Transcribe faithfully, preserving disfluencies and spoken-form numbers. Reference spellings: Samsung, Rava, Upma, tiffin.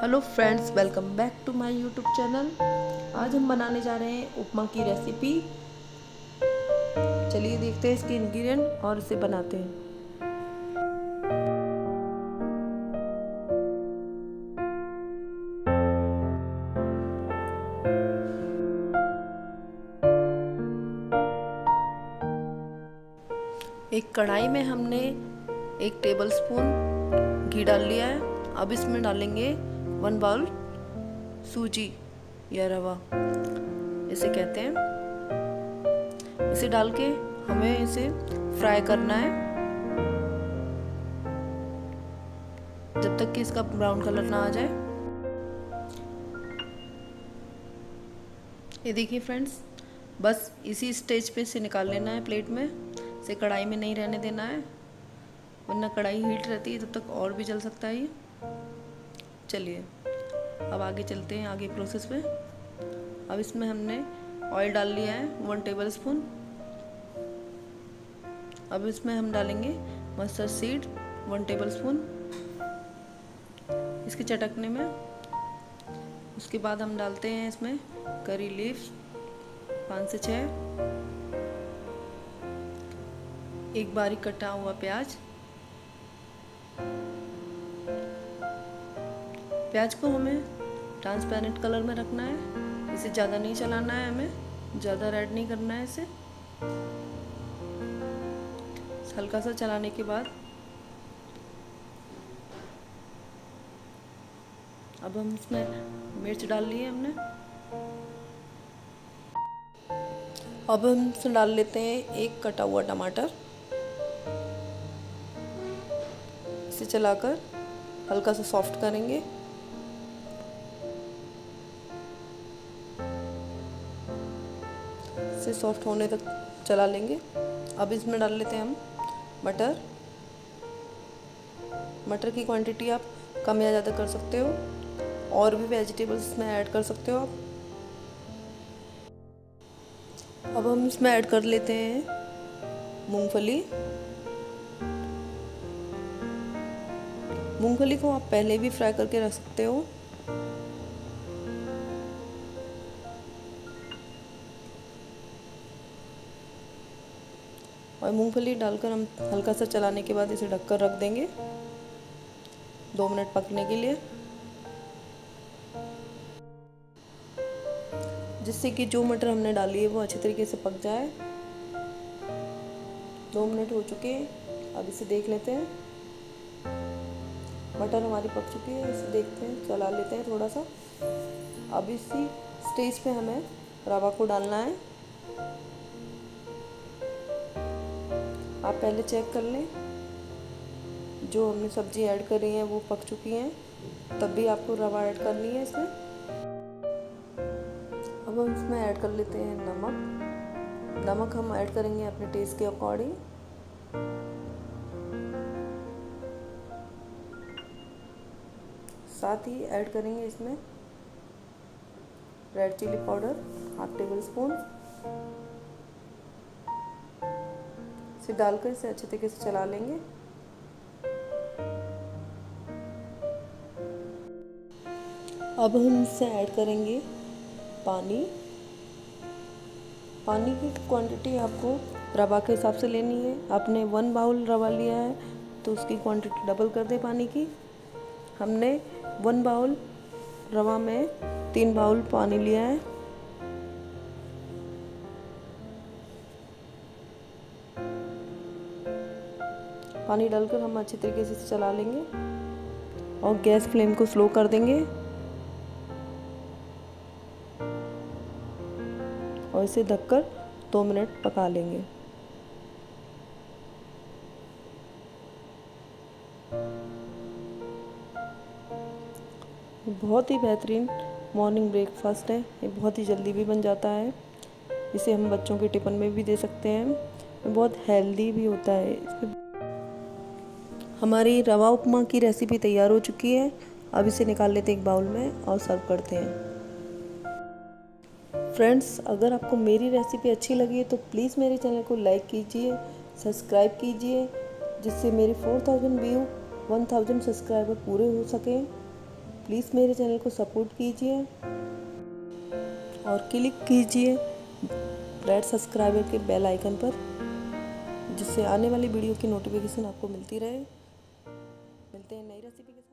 Hello friends, welcome back to my YouTube channel. आज हम बनाने जा रहे हैं उपमा की रेसिपी। चलिए देखते हैं इसके इंग्रेडिएंट और इसे बनाते हैं। एक कढ़ाई में हमने एक टेबलस्पून घी डाल लिया है। अब इसमें डालेंगे वन बाउल सूजी या रवा, इसे कहते हैं। इसे डाल के हमें इसे फ्राई करना है जब तक कि इसका ब्राउन कलर ना आ जाए। ये देखिए फ्रेंड्स, बस इसी स्टेज पे इसे निकाल लेना है प्लेट में। इसे कढ़ाई में नहीं रहने देना है, वरना कढ़ाई हीट रहती है, तब तक और भी जल सकता है ये। चलिए अब आगे चलते हैं आगे प्रोसेस में। अब इसमें हमने ऑयल डाल लिया है वन टेबल स्पून। अब इसमें हम डालेंगे mustard seed one tablespoon, इसके चटकने में। उसके बाद हम डालते हैं इसमें करी लीव्स पाँच से छः, एक बारीक कटा हुआ प्याज। प्याज को हमें ट्रांसपेरेंट कलर में रखना है, इसे ज़्यादा नहीं चलाना है, हमें ज़्यादा रेड नहीं करना है। इसे हल्का सा चलाने के बाद अब हम इसमें मिर्च डाल ली है हमने। अब हम इसमें डाल लेते हैं एक कटा हुआ टमाटर, इसे चलाकर हल्का सा सॉफ्ट करेंगे। इसे सॉफ्ट होने तक चला लेंगे। अब इसमें डाल लेते हैं हम मटर। मटर की क्वांटिटी आप कम या ज़्यादा कर सकते हो, और भी वेजिटेबल्स इसमें ऐड कर सकते हो आप। अब हम इसमें ऐड कर लेते हैं मूंगफली। मूंगफली को आप पहले भी फ्राई करके रख सकते हो। और मूंगफली डालकर हम हल्का सा चलाने के बाद इसे ढककर रख देंगे दो मिनट पकने के लिए, जिससे कि जो मटर हमने डाली है वो अच्छे तरीके से पक जाए। दो मिनट हो चुके हैं, अब इसे देख लेते हैं। मटर हमारी पक चुकी है, इसे देखते हैं, चला लेते हैं थोड़ा सा। अब इसी स्टेज पे हमें रवा को डालना है। आप पहले चेक कर लें, जो हमने सब्जी ऐड करी है वो पक चुकी हैं, तब भी आपको रवा ऐड करनी है इसमें। अब हम इसमें ऐड कर लेते हैं नमक। नमक हम ऐड करेंगे अपने टेस्ट के अकॉर्डिंग। साथ ही ऐड करेंगे इसमें red chilli powder half tablespoon. इसे डालकर इसे अच्छे तरीके से चला लेंगे। अब हम इसे ऐड करेंगे पानी। पानी की क्वांटिटी आपको रवा के हिसाब से लेनी है। आपने वन बाउल रवा लिया है तो उसकी क्वांटिटी डबल कर दें पानी की। हमने वन बाउल रवा में तीन बाउल पानी लिया है। पानी डालकर हम अच्छे तरीके से चला लेंगे और गैस फ्लेम को स्लो कर देंगे और इसे ढककर दो मिनट पका लेंगे। बहुत ही बेहतरीन मॉर्निंग ब्रेकफास्ट है ये, बहुत ही जल्दी भी बन जाता है। इसे हम बच्चों के टिफ़िन में भी दे सकते हैं, बहुत हेल्दी भी होता है। हमारी रवा उपमा की रेसिपी तैयार हो चुकी है। अब इसे निकाल लेते हैं एक बाउल में और सर्व करते हैं। फ्रेंड्स, अगर आपको मेरी रेसिपी अच्छी लगी है तो प्लीज़ मेरे चैनल को लाइक कीजिए, सब्सक्राइब कीजिए, जिससे मेरे four thousand view one thousand subscriber पूरे हो सके प्लीज़ मेरे चैनल को सपोर्ट कीजिए और क्लिक कीजिए रेड सब्सक्राइबर के बेल आइकन पर, जिससे आने वाली वीडियो की नोटिफिकेशन आपको मिलती रहे। मिलते हैं नई रेसिपी के